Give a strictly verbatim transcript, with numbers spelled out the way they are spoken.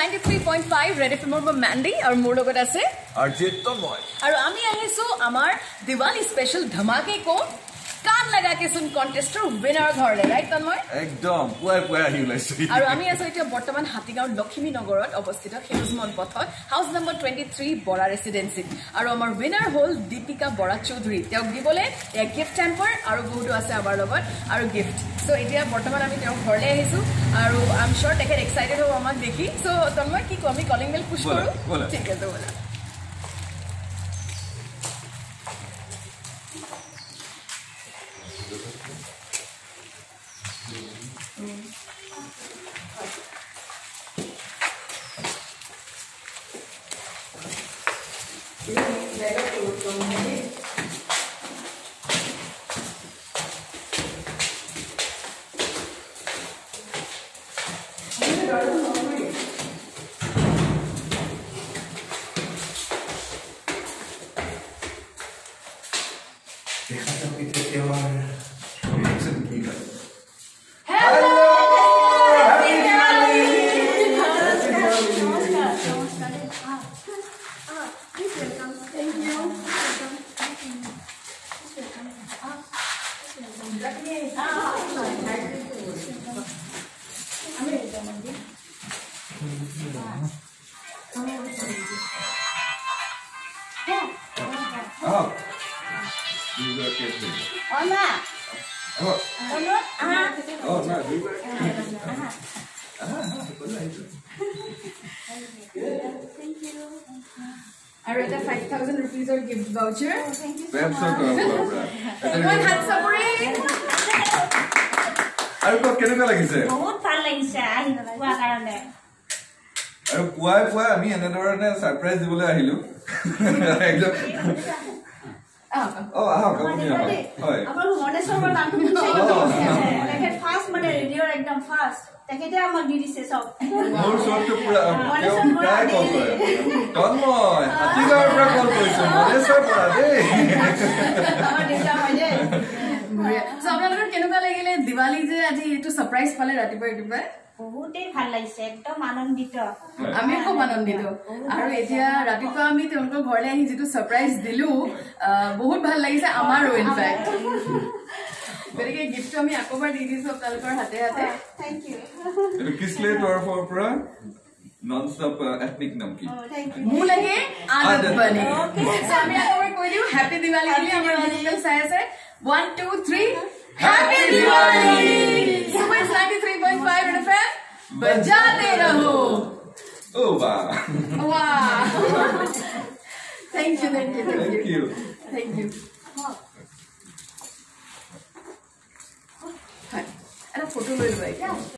ninety-three point five Ready F M or Mandy or Modogot as a Arjit Tomoy. Our Ami Ahisu Amar Diwali special Dhamake ko Kan Lagakisun contest to winner Horde, right, Tanmoy? Ekdom, where were you last week? Our Ami Asoita Bottoman Hatigan Lokimi Nogorod, Obosita, Hirosmon Pothot, house number twenty-three, Bora Residency. Our Amar winner hold Deepika Bora Choudhury. They give a gift hamper, our go to Asa Barlogot, our gift. So India Bottoman Ami Horde Hisu. I'm sure they get excited over Amar Deki. So Tanmoy ki komi calling will push for ticket. Voucher. Oh, thank you so much. So, I'm going to Diwali to surprise Pala Ratiba. Who did Halai said, Manon Dito? Amiko Manon Dito. Aratia, Ratipa, meet Uncle Gorla, he's to surprise Dilu. Bohut Halai is Amaro, in fact. Very good gift to me, Akoba Didis of Talpur Hate. Thank you. Kiss later for Pra? Non-stop uh, ethnic namki. Oh, thank you. Mulage Anand Bani. Okay. So I'm going to you Happy Diwali. Happy One, two, three. Happy Diwali. Super ninety-three point five Ready F M. Bajate raho. Oh wow. Wow. Thank you. Thank you. Thank you. Thank you. Hi. And a photo is right. Yeah.